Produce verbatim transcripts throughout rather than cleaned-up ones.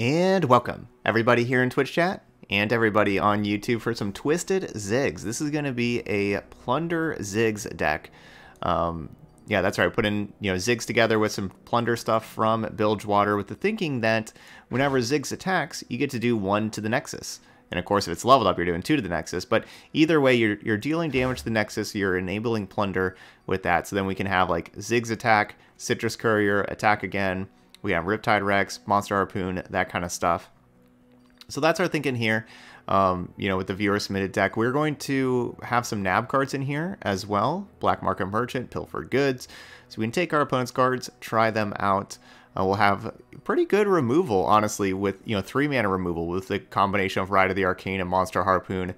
And welcome, everybody here in Twitch chat and everybody on YouTube for some Twisted Ziggs. This is going to be a Plunder Ziggs deck. Um, yeah, that's right. I put in, you know, Ziggs together with some Plunder stuff from Bilgewater with the thinking that whenever Ziggs attacks, you get to do one to the Nexus. And of course, if it's leveled up, you're doing two to the Nexus. But either way, you're, you're dealing damage to the Nexus. You're enabling Plunder with that. So then we can have like Ziggs attack, Citrus Courier, attack again. We have Riptide Rex, Monster Harpoon, that kind of stuff. So that's our thinking here, um, you know, with the viewer submitted deck. We're going to have some nab cards in here as well. Black Market Merchant, Pilfered Goods. So we can take our opponent's cards, try them out. Uh, we'll have pretty good removal, honestly, with, you know, three mana removal with the combination of Ride of the Arcane and Monster Harpoon.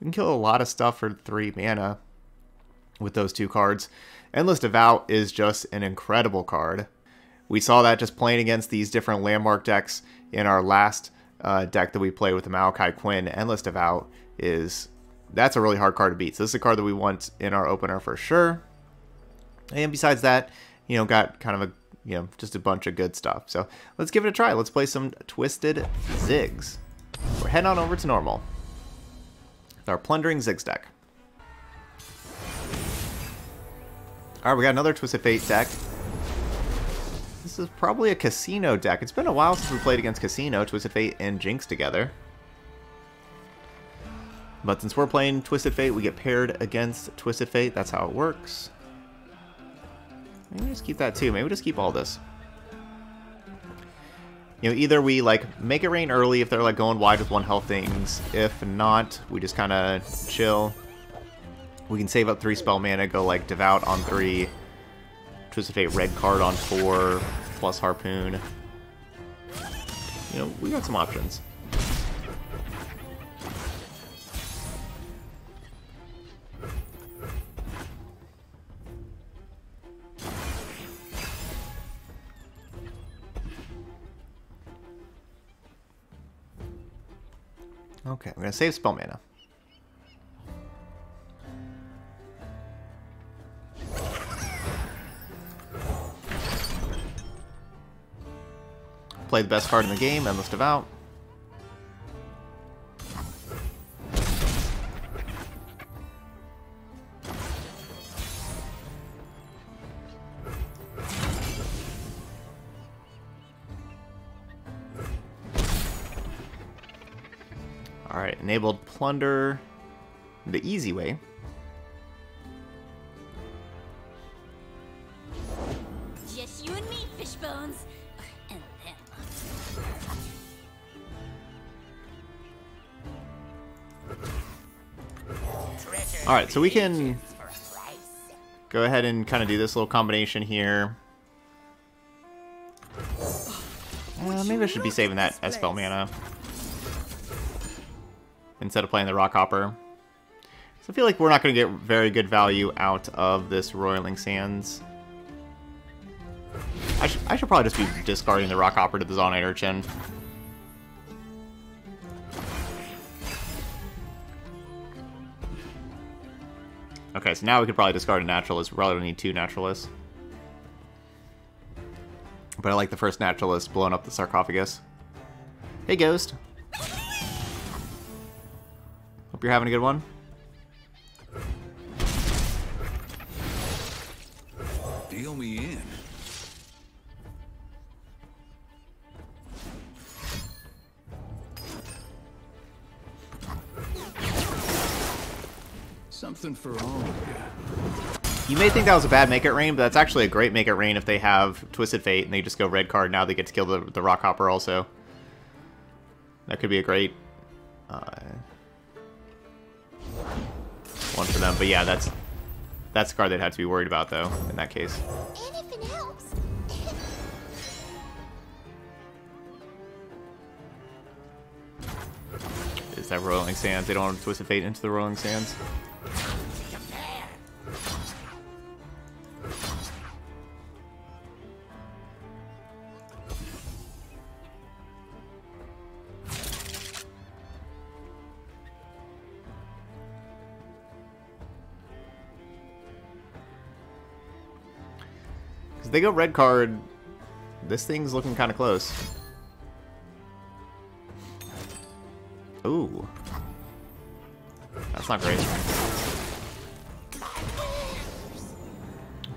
We can kill a lot of stuff for three mana with those two cards. Endless Devout is just an incredible card. We saw that just playing against these different landmark decks in our last uh, deck that we played with the Maokai Quinn. Endless Devout is, that's a really hard card to beat. So this is a card that we want in our opener for sure. And besides that, you know, got kind of a, you know, just a bunch of good stuff. So let's give it a try. Let's play some Twisted Ziggs. We're heading on over to normal with our Plundering Ziggs deck. All right, we got another Twisted Fate deck. This is probably a Casino deck. It's been a while since we played against Casino, Twisted Fate, and Jinx together. But since we're playing Twisted Fate, we get paired against Twisted Fate. That's how it works. Maybe we just keep that too. Maybe we just keep all this. You know, either we like make it rain early if they're like going wide with one health things. If not, we just kind of chill. We can save up three spell mana, go like Devout on three. Twisted Fate red card on four, plus Harpoon. You know, we got some options. Okay, we're gonna save spell mana. Play the best card in the game, Endless Devout. Alright, enabled Plunder the easy way. Just you and me, fish bones. Alright, so we can go ahead and kind of do this little combination here. Uh, maybe I should be saving that as spell mana instead of playing the Rockhopper. So I feel like we're not going to get very good value out of this Roiling Sands. I should, I should probably just be discarding the Rockhopper to the Zaunite Urchin. Okay, so now we could probably discard a Naturalist. We probably don't need two Naturalists. But I like the first Naturalist blowing up the sarcophagus. Hey, Ghost. Hope you're having a good one. Deal me in. Something for all. You may think that was a bad Make It Rain, but that's actually a great Make It Rain if they have Twisted Fate and they just go red card. Now they get to kill the, the Rockhopper also. That could be a great uh, one for them. But yeah, that's that's a card they'd have to be worried about though in that case. Anything helps. Is that Roiling Sands? They don't want to Twisted Fate into the Roiling Sands. Because they go red card, this thing's looking kind of close. Ooh. That's not great.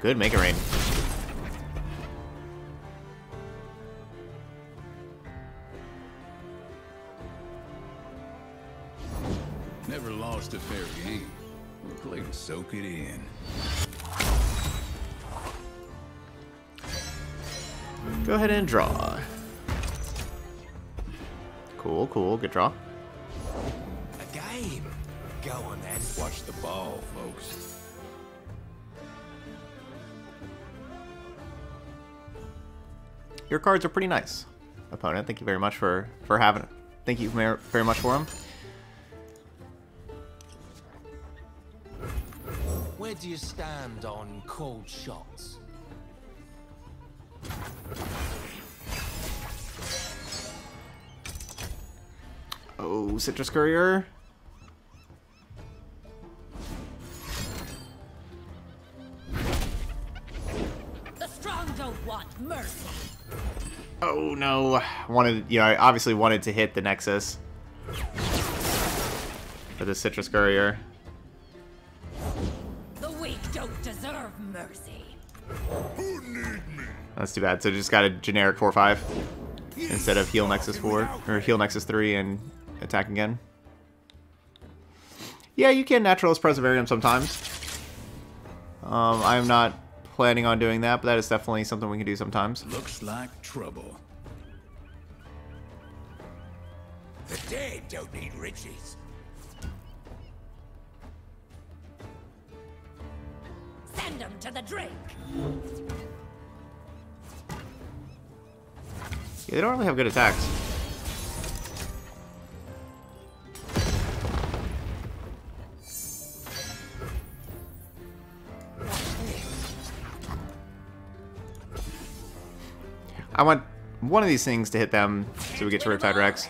Good, make it rain. Never lost a fair game. Look like to soak it in. Go ahead and draw. Cool, cool, good draw. A game. Go on then. Watch the ball, folks. Your cards are pretty nice, opponent. Thank you very much for for having it. Thank you very much for them. Where do you stand on cold shots? Oh, Citrus Courier. The strong don't want mercy. Oh no! Wanted, you know, I obviously wanted to hit the Nexus for the Citrus Courier. The weak don't deserve mercy. Who need me? That's too bad. So just got a generic four five instead of heal Nexus four or heal Nexus three and attack again. Yeah, you can Naturalist Preservarium sometimes. Um, I'm not planning on doing that, but that is definitely something we can do sometimes. Looks like trouble. The dead don't need riches. Send them to the drink. Yeah, they don't really have good attacks. I want one of these things to hit them so we get to Riptide Rex.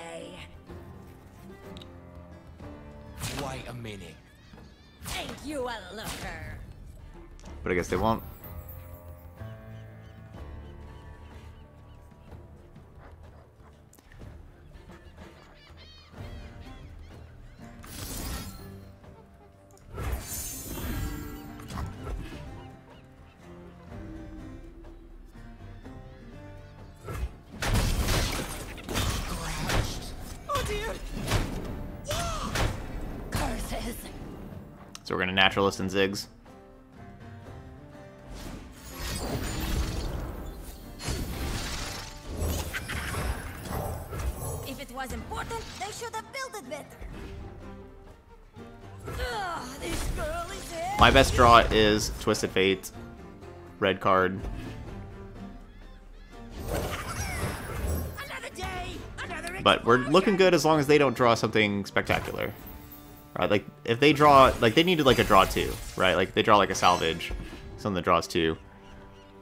Wait a minute. Ain't you a looker? But I guess they won't. So we're gonna Naturalist and Ziggs. If it was important, they should have built it better. Ugh, this girl is dead. My best draw is Twisted Fate, red card. Another day, another but we're looking good as long as they don't draw something spectacular. Right, like if they draw, like they needed like a draw two, right? Like if they draw like a salvage, something that draws two.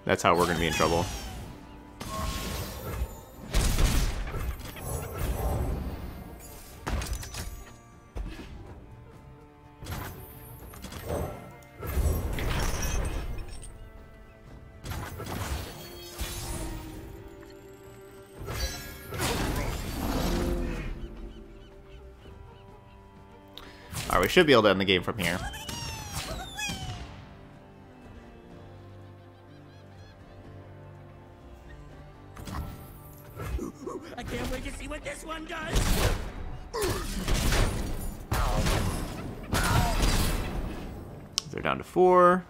That's how we're gonna be in trouble. We should be able to end the game from here. I can't wait to see what this one does. They're down to four.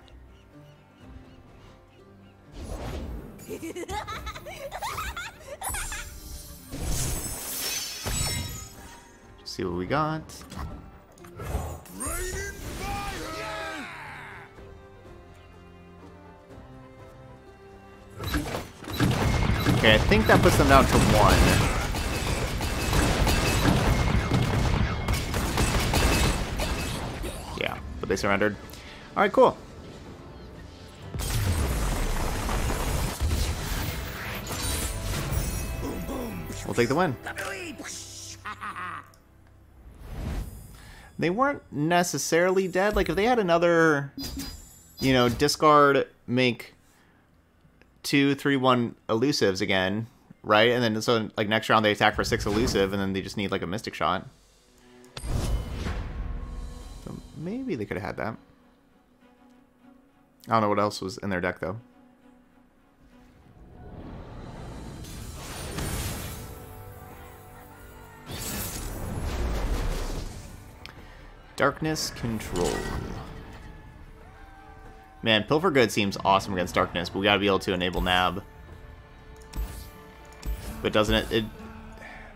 See what we got. Okay, I think that puts them down to one. Yeah, but they surrendered. Alright, cool. We'll take the win. They weren't necessarily dead. Like, if they had another, you know, discard, make two, three, one elusives again, right? And then so like next round they attack for six elusive, and then they just need like a Mystic Shot. Maybe they could have had that. I don't know what else was in their deck, though. Darkness Control. Man, Pilfered Goods seems awesome against Darkness, but we gotta be able to enable Nab. But doesn't it, it...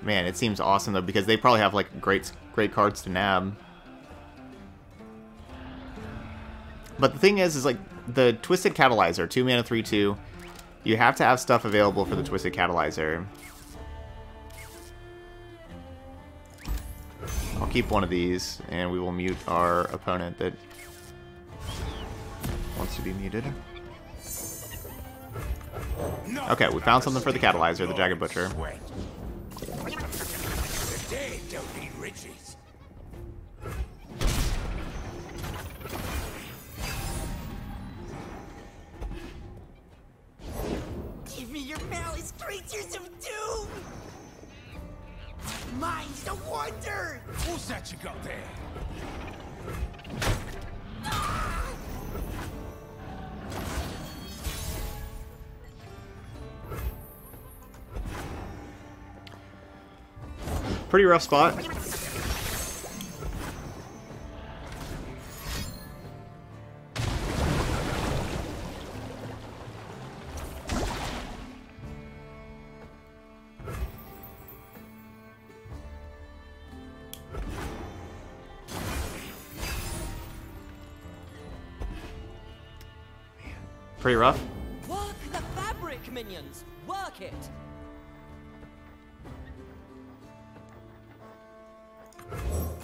Man, it seems awesome, though, because they probably have, like, great great cards to Nab. But the thing is, is, like, the Twisted Catalyzer, two mana, three two, you have to have stuff available for the Twisted Catalyzer. I'll keep one of these, and we will mute our opponent that wants to be muted. Okay, we found something for the Catalyzer, the Jagged Butcher. Give me your malice, creatures of doom! Mine's the wonder! Who's that you got there? Ah! Pretty rough spot. Pretty rough. Work the fabric, minions. Work it.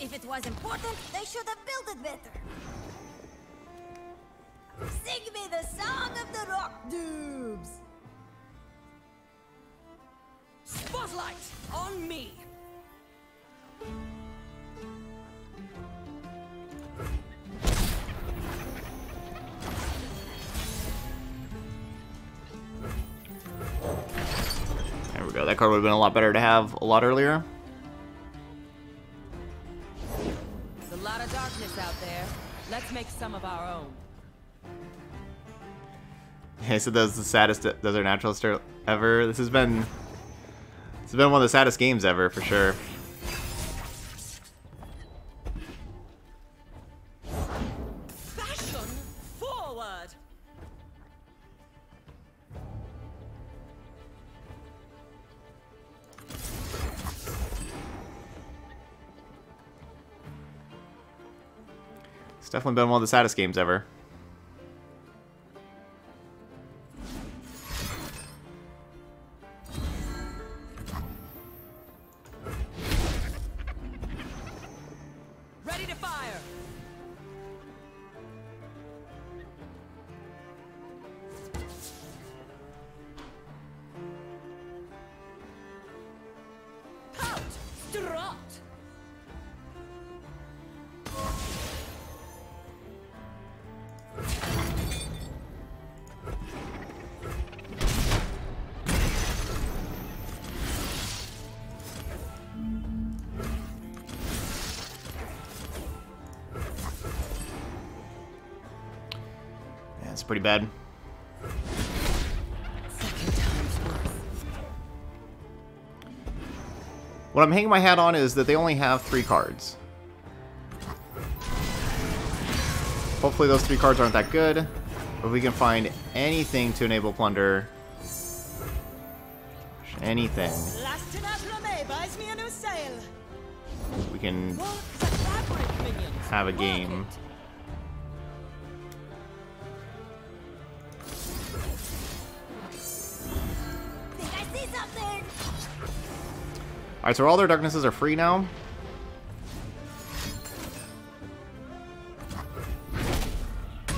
If it was important, they should have built it better. Sing me the song of the rock doobs. Spotlight on me. Go. That card would have been a lot better to have a lot earlier. There's a lot of darkness out there. Let's make some of our own. Hey, so that was the saddest Desert Naturalist ever. This has been, this has been one of the saddest games ever for sure. Definitely been one of the saddest games ever. Ready to fire. Out, drop. Pretty bad. What I'm hanging my hat on is that they only have three cards. Hopefully those three cards aren't that good. If we can find anything to enable Plunder. Anything. We can have a game. Alright, so all their darknesses are free now.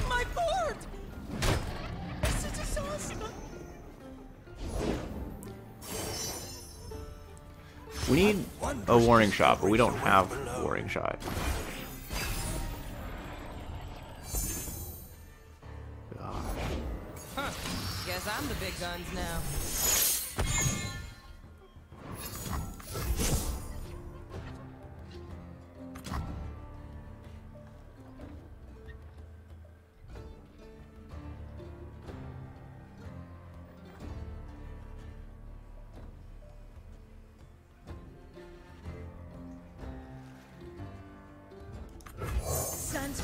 My board! This is just awesome. We need a warning shot, but we don't have a warning shot. Gosh. Huh. Guess I'm the big guns now.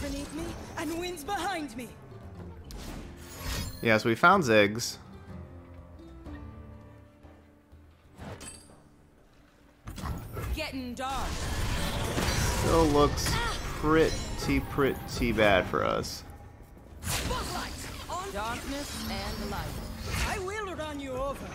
beneath me and winds behind me. Yes, yeah, so we found Ziggs. Getting dark. Still looks pretty, pretty bad for us. Spotlight on darkness and light. I will run you over.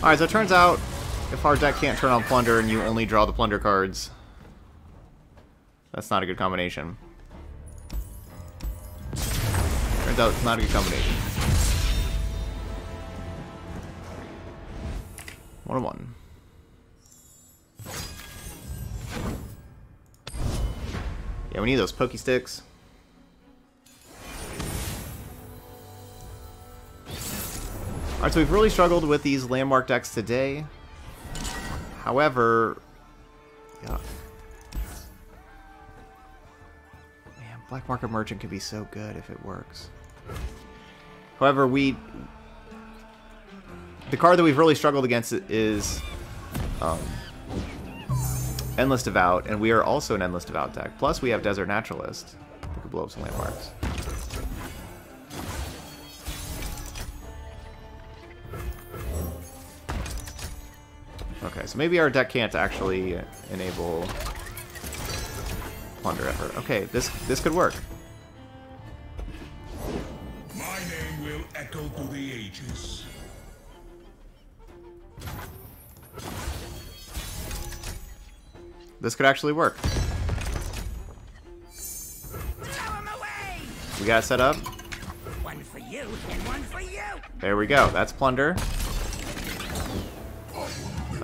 Alright, so it turns out, if our deck can't turn on Plunder and you only draw the Plunder cards, that's not a good combination. Turns out it's not a good combination. One on one. Yeah, we need those Poké Sticks. Alright, so we've really struggled with these landmark decks today. However, yuck. Man, Black Market Merchant could be so good if it works. However, we... the card that we've really struggled against is um, Endless Devout, and we are also an Endless Devout deck. Plus, we have Desert Naturalist. We could blow up some landmarks. Okay, so maybe our deck can't actually enable Plunder Effort. Okay, this this could work. My name will echo through the ages. This could actually work. We got it set up. One for you and one for you. There we go. That's Plunder.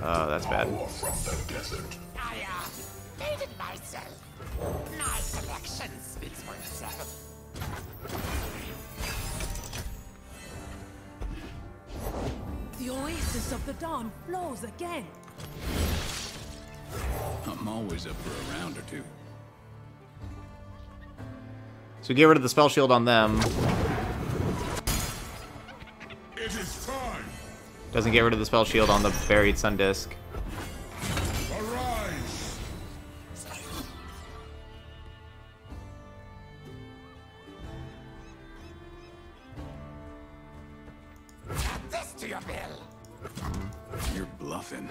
Oh, uh, that's bad. From the desert. I uh, painted myself. My selection speaks for itself. The oasis of the dawn flows again. I'm always up for a round or two. So get rid of the spell shield on them. It is time. Doesn't get rid of the spell shield on the Buried Sun Disc. Arise. Add this to your bill. You're bluffing.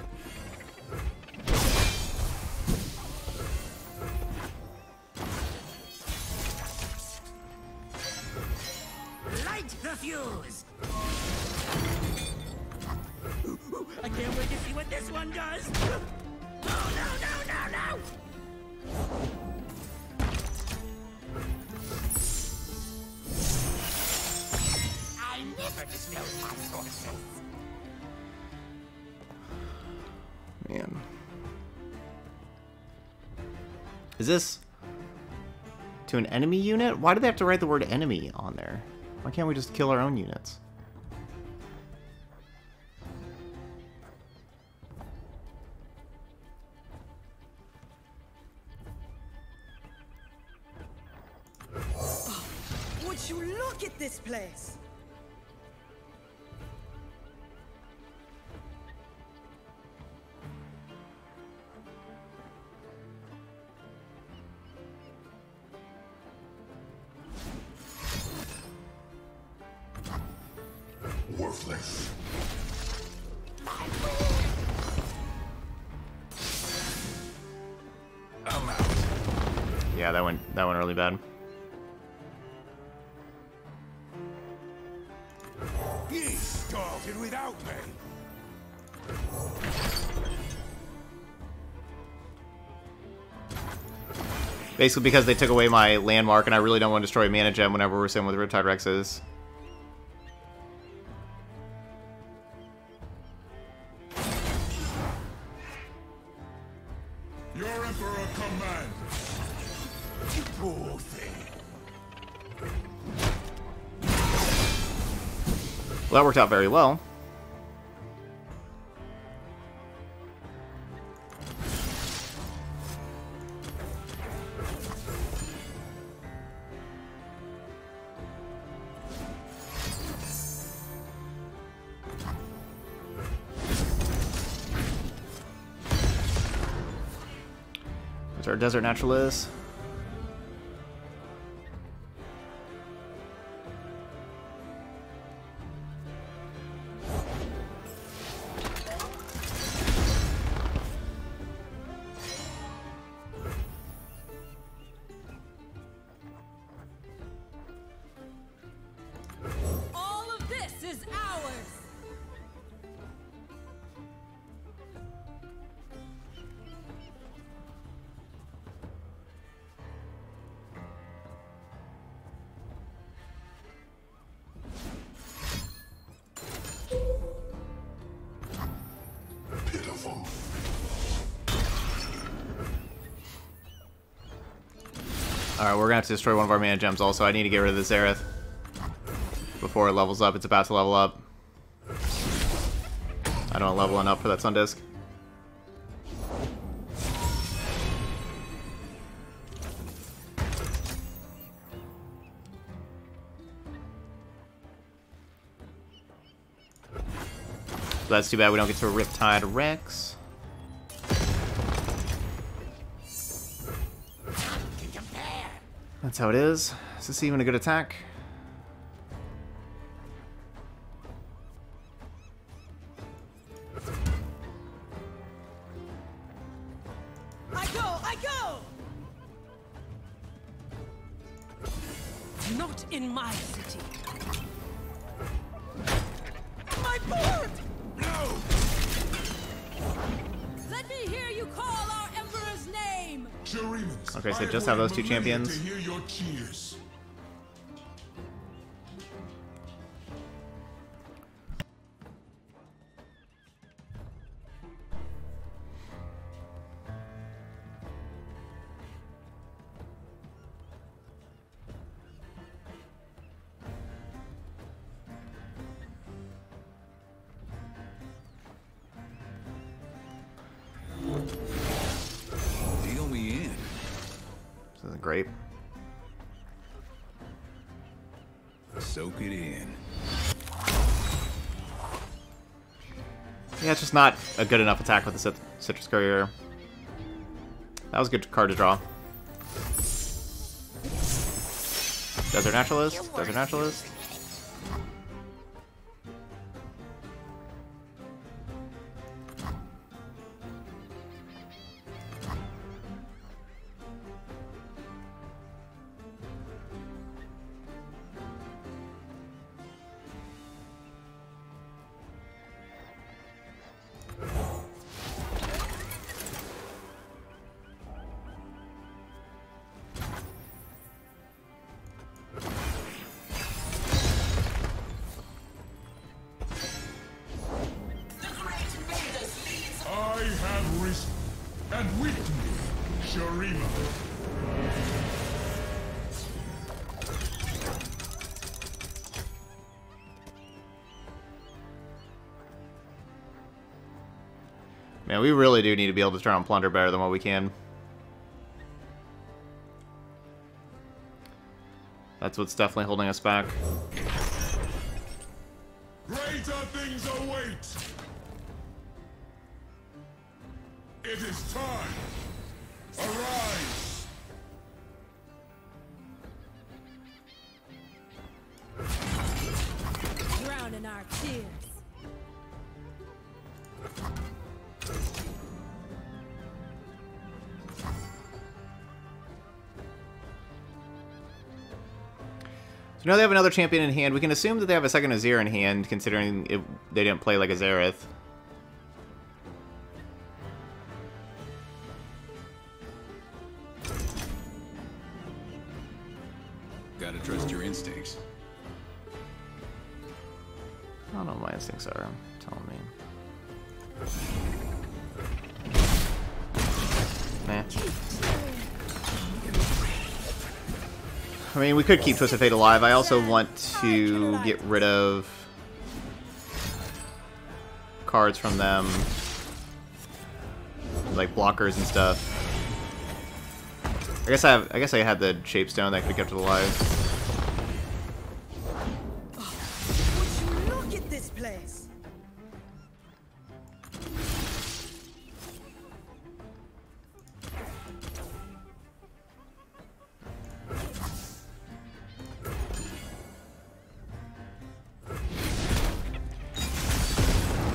Light the fuse. I can't wait to see what this one does. Oh no no no no! I never disclose my sources. Man, is this to an enemy unit? Why do they have to write the word enemy on there? Why can't we just kill our own units? This place. Worthless. Yeah, that went that went really bad. Without me. Basically because they took away my landmark and I really don't want to destroy a mana gem whenever we're sitting with Riptide Rexes. Your Emperor commands. You poor thing. Well, that worked out very well. There's our Desert Naturalist. Alright, we're gonna have to destroy one of our mana gems also. I need to get rid of this Xerath before it levels up. It's about to level up. I don't want leveling up for that Sun Disc. So that's too bad we don't get to a Riptide Rex. That's how it is. Is this even a good attack? I go, I go. Not in my city. My board. No. Let me hear you call our Emperor's name. Jurimus, okay, so just have those two champions. Cheers. Deal me in. This isn't great. Soak it in. Yeah, it's just not a good enough attack with the Cit Citrus Courier. That was a good card to draw. Desert Naturalist. Desert Naturalist. Man, we really do need to be able to turn on Plunder better than what we can. That's what's definitely holding us back. Greater things await. It is time. Arise. Drown in our tears. So now they have another champion in hand. We can assume that they have a second Azir in hand, considering it, they didn't play like a Xerath. Gotta trust your instincts. I don't know what my instincts are, I'm telling me. Nah. I mean, we could keep Twisted Fate alive. I also want to get rid of cards from them. Like blockers and stuff. I guess I have I guess I had the shapestone that could have kept it alive. Oh, would you look at this place?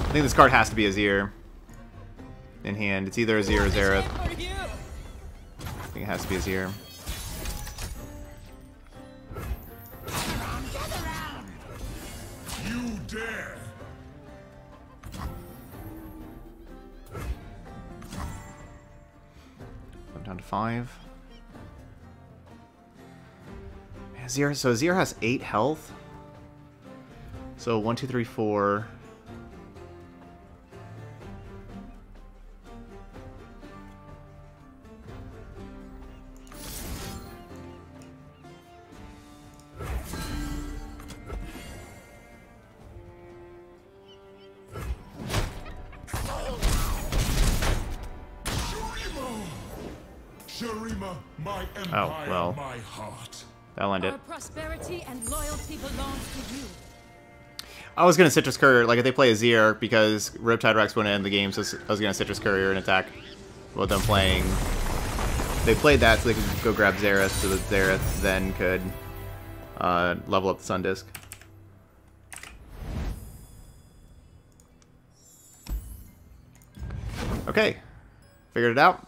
I think this card has to be Azir in hand. It's either Azir or Xerath. I think it has to be Azir. You dare. I'm down to five. Azir, so Azir has eight health. So one, two, three, four. Oh, well. My heart. That'll end it. Our prosperity and loyalty belongs to you. I was going to Citrus Courier, like if they play Azir, because Riptide Rex wouldn't end the game, so I was going to Citrus Courier and attack with them playing. They played that so they could go grab Xerath, so that Xerath then could uh, level up the Sun Disc. Okay. Figured it out.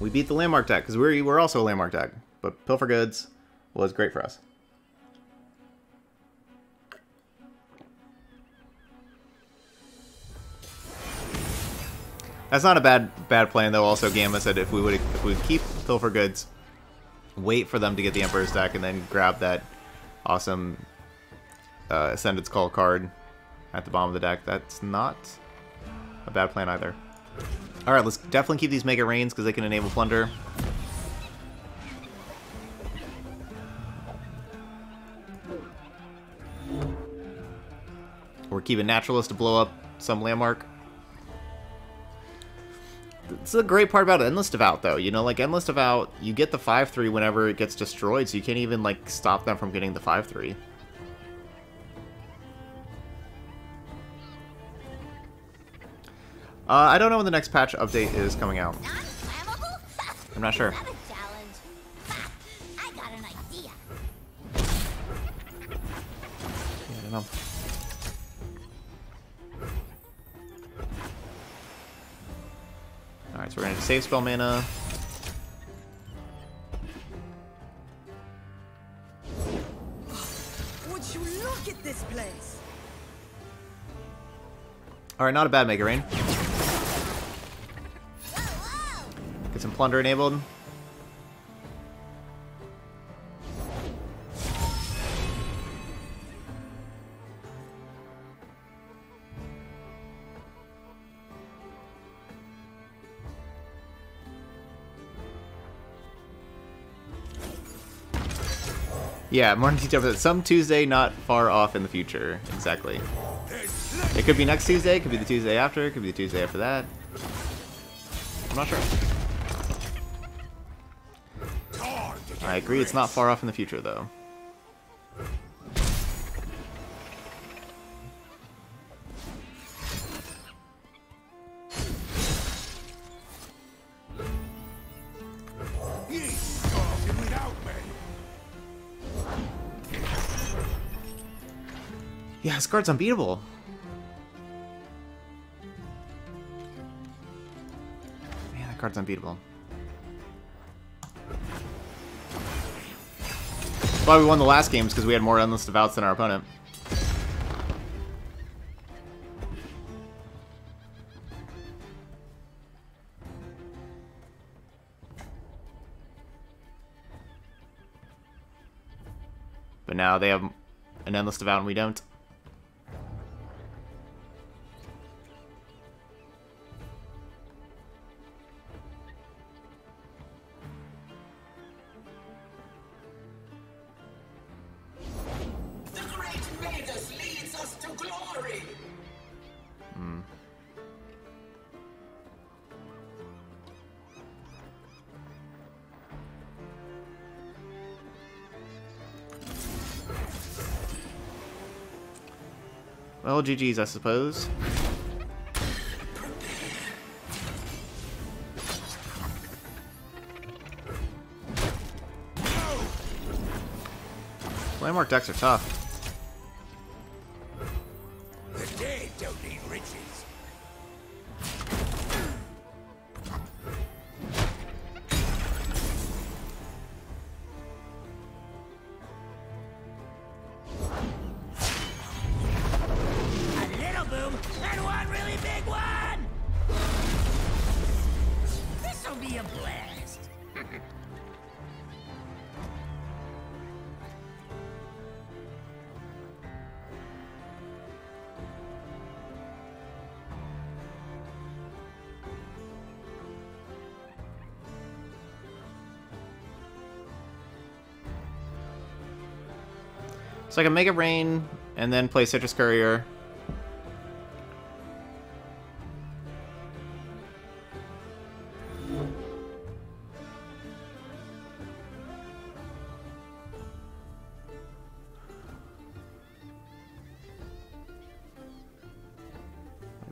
We beat the landmark deck because we were also a landmark deck, but Pilfered Goods was great for us. That's not a bad bad plan though. Also, Gamma said if we would if we keep Pilfered Goods, wait for them to get the Emperor's deck, and then grab that awesome uh, Ascendance Call card at the bottom of the deck. That's not a bad plan either. Alright, let's definitely keep these Mega Rains because they can enable Plunder. We're keeping Naturalist to blow up some landmark. That's the great part about Endless Devout, though. You know, like, Endless Devout, you get the five three whenever it gets destroyed, so you can't even, like, stop them from getting the five three. Uh, I don't know when the next patch update is coming out. I'm not sure. I got an idea. Yeah, I don't know. Alright, so we're going to save spell mana. Would you look at this place? Alright, not a bad Mega Rain. Get some Plunder enabled. Yeah, morning teacher for that. Some Tuesday not far off in the future. Exactly. It could be next Tuesday, it could be the Tuesday after, it could be the Tuesday after that. I'm not sure. I agree, it's not far off in the future, though. Yeah, this card's unbeatable. Man, that card's unbeatable. Why we won the last game is because we had more Endless Devouts than our opponent. But now they have an Endless Devout and we don't. Well, G G's, I suppose. Landmark decks are tough. The dead don't need riches. So I can Mega Rain and then play Citrus Courier.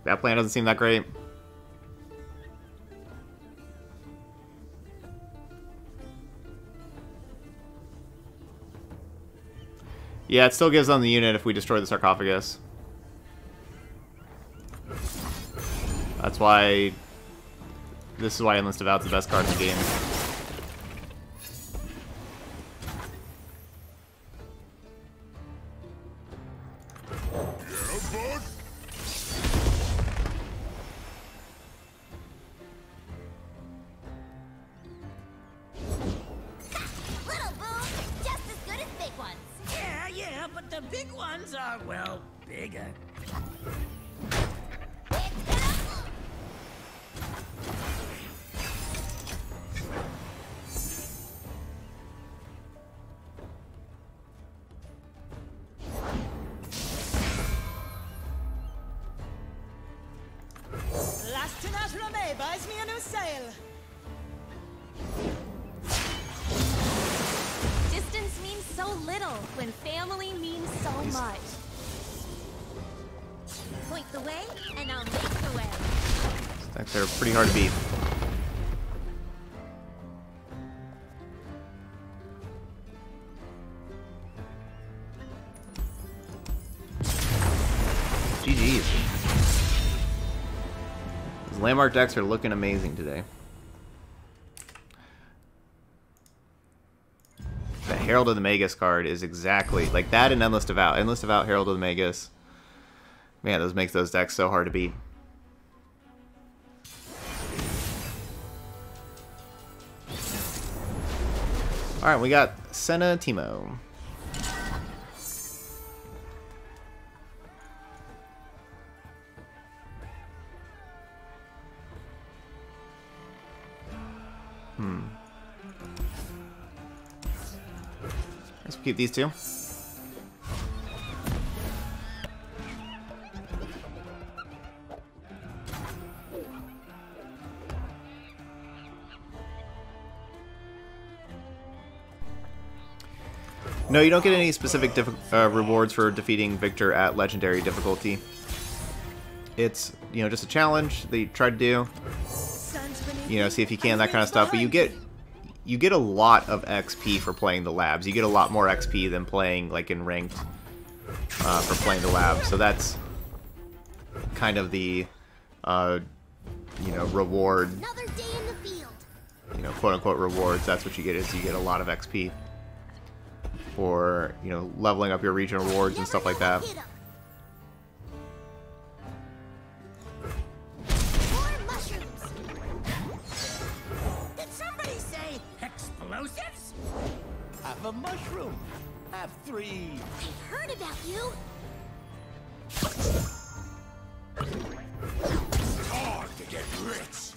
That plan doesn't seem that great. Yeah, it still gives them the unit if we destroy the sarcophagus. That's why... This is why Endless Devout's the best card in the game. Landmark decks are looking amazing today. The Herald of the Magus card is exactly like that in Endless Devout. Endless Devout, Herald of the Magus. Man, those makes those decks so hard to beat. Alright, we got Senna Teemo. Keep these two. No, you don't get any specific diff uh, rewards for defeating Victor at legendary difficulty. It's, you know, just a challenge that you try to do. You know, see if you can, that kind of stuff. But you get... You get a lot of X P for playing the labs. You get a lot more X P than playing, like, in ranked uh, for playing the labs. So that's kind of the, uh, you know, reward. Another day in the field. You know, quote-unquote rewards. That's what you get, is you get a lot of X P for, you know, leveling up your regional rewards and stuff like that. A mushroom. Have three. I've heard about you. It's hard to get rich.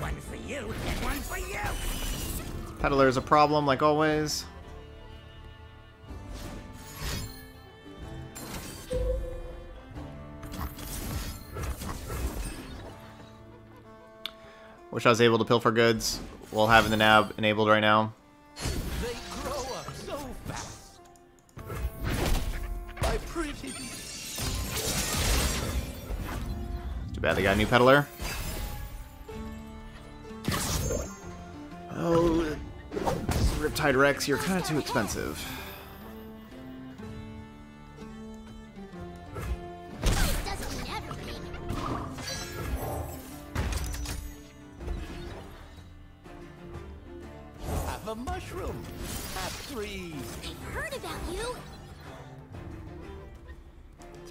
One for you and one for you. Peddler's a problem, like always. Wish I was able to Pilfer Goods while having the nab enabled right now. They grow up so my pretty. Too bad they got a new Peddler. Oh, Riptide Rex, you're kind of too expensive.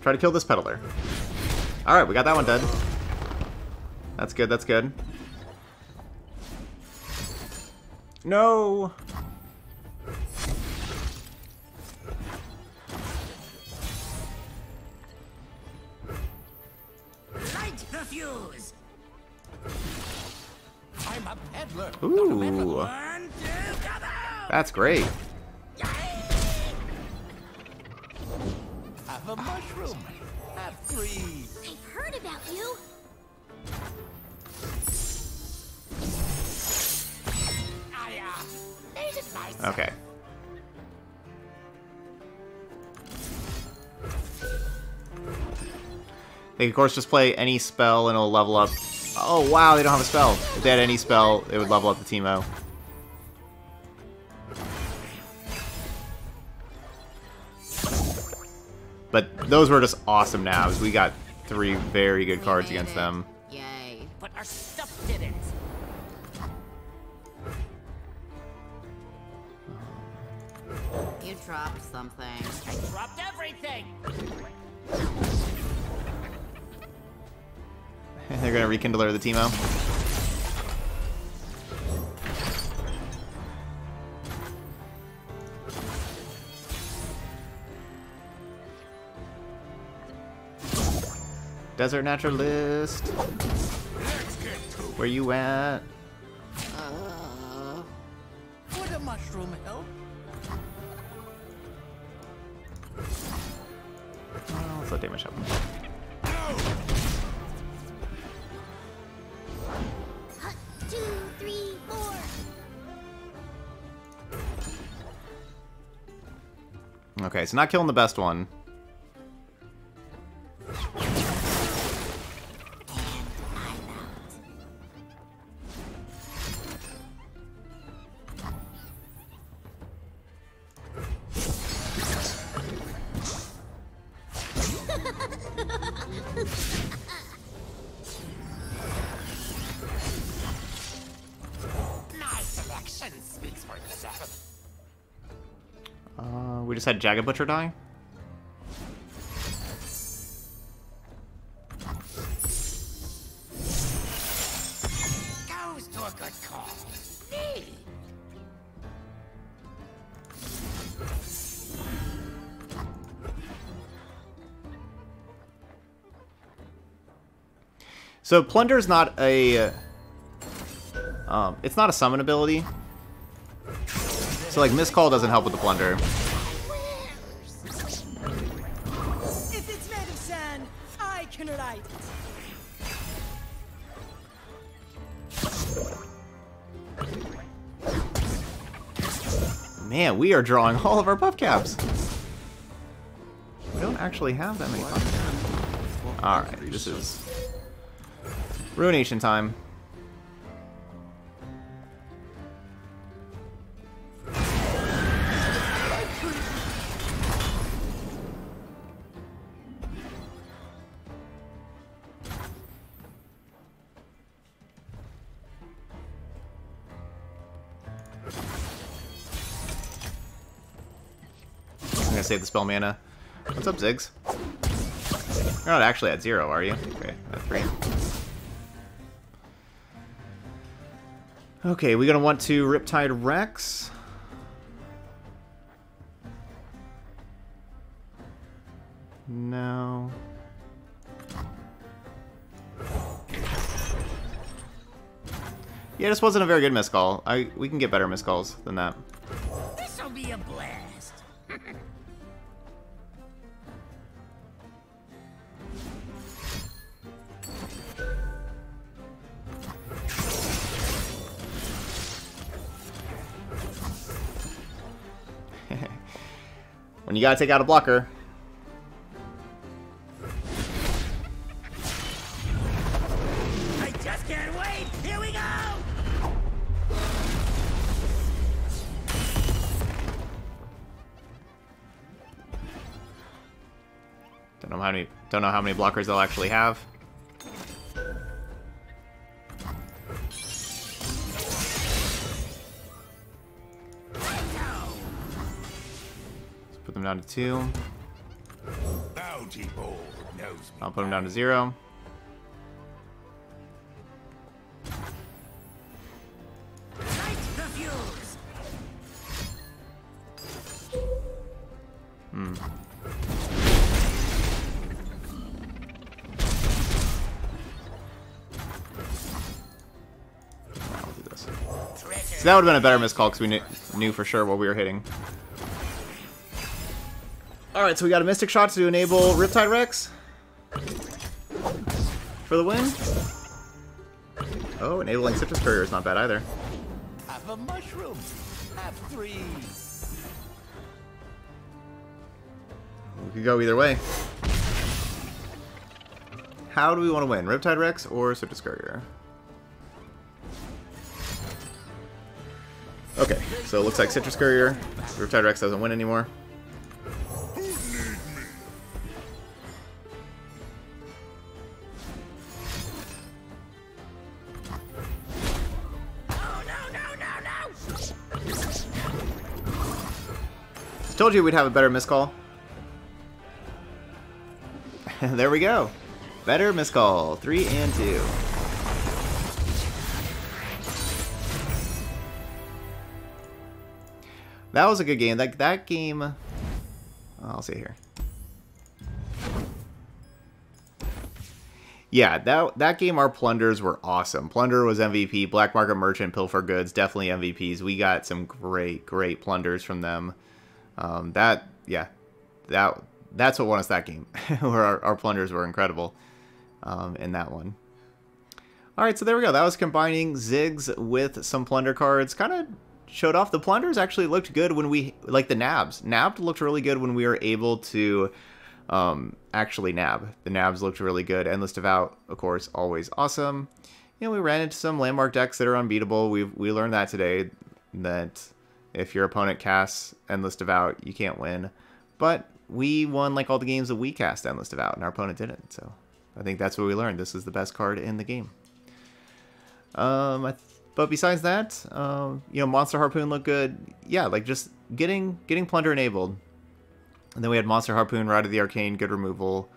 Try to kill this Peddler. Alright, we got that one dead. That's good, that's good. No! Light the fuse. I'm a Peddler. Ooh. One, two, that's great. A mushroom at three. I've heard about you. Okay. They can, of course, just play any spell and it'll level up. Oh wow, they don't have a spell. If they had any spell, it would level up the Teemo. But those were just awesome nabs. We got three very good cards against them. Yay. But our stuff didn't. You dropped something. I dropped everything. They're gonna rekindle her the Teemo. Desert Naturalist, where you at? Uh, would a mushroom help? Well, let's let damage happen. Cut, two, three, four. Okay, so not killing the best one. Uh, we just had Jagged Butcher die. Goes to a good call. Me. So Plunder's not a. Um, it's not a summon ability. So, like, Miss Call doesn't help with the Plunder. If it's made of sand, I can light it. Man, we are drawing all of our buff caps. We don't actually have that many buff caps. Alright, this is ruination time. Save the spell mana. What's up, Ziggs? You're not actually at zero, are you? Okay, at three. Okay, we're gonna want to Riptide Rex. No. Yeah, this wasn't a very good miss call. I we can get better miss calls than that. This'll be a blast. When you gotta take out a blocker, how many don't know how many blockers they'll actually have. Let's put them down to two. I'll put them down to zero. Hmm. I'll do this. So that would have been a better miscall because we kn knew for sure what we were hitting. Alright, so we got a Mystic Shot to enable Riptide Rex. For the win. Oh, enabling Citrus Courier is not bad either. Have a mushroom. Have three. We could go either way. How do we want to win? Riptide Rex or Citrus Courier? Okay, so it looks like Citrus Courier. Riptide Rex doesn't win anymore. Told you we'd have a better miscall. There we go. Better miscall. Three and two. That was a good game. Like that, that game. Oh, I'll see here. Yeah, that that game. Our plunders were awesome. Plunder was M V P. Black Market Merchant, Pilfered Goods, definitely M V Ps. We got some great, great plunders from them. Um, that, yeah, that that's what won us that game, where our, our plunders were incredible um, in that one. All right, so there we go. That was combining Ziggs with some plunder cards. Kind of showed off. The plunders actually looked good when we, like the nabs. Nabbed looked really good when we were able to um, actually nab. The nabs looked really good. Endless Devout, of course, always awesome. You know, we ran into some landmark decks that are unbeatable. We've, we learned that today, that if your opponent casts Endless Devout, you can't win. But we won like all the games that we cast Endless Devout, and our opponent didn't. So I think that's what we learned. This is the best card in the game. Um, I th but besides that, um, you know, Monster Harpoon looked good. Yeah, like just getting getting Plunder enabled. And then we had Monster Harpoon, Ride of the Arcane, good removal,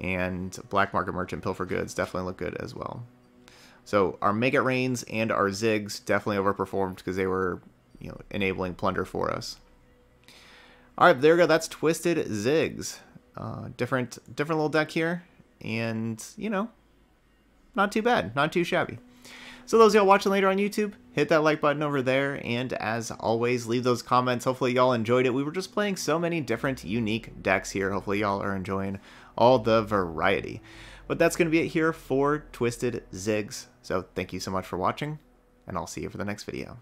and Black Market Merchant, Pilfer Goods definitely looked good as well. So our Mega Rains and our Ziggs definitely overperformed because they were, you know, enabling Plunder for us. All right, there we go. That's Twisted Ziggs. Uh, different, different little deck here, and you know, not too bad, not too shabby. So those of y'all watching later on YouTube, hit that like button over there, and as always, leave those comments. Hopefully y'all enjoyed it. We were just playing so many different unique decks here. Hopefully y'all are enjoying all the variety. But that's going to be it here for Twisted Ziggs. So thank you so much for watching, and I'll see you for the next video.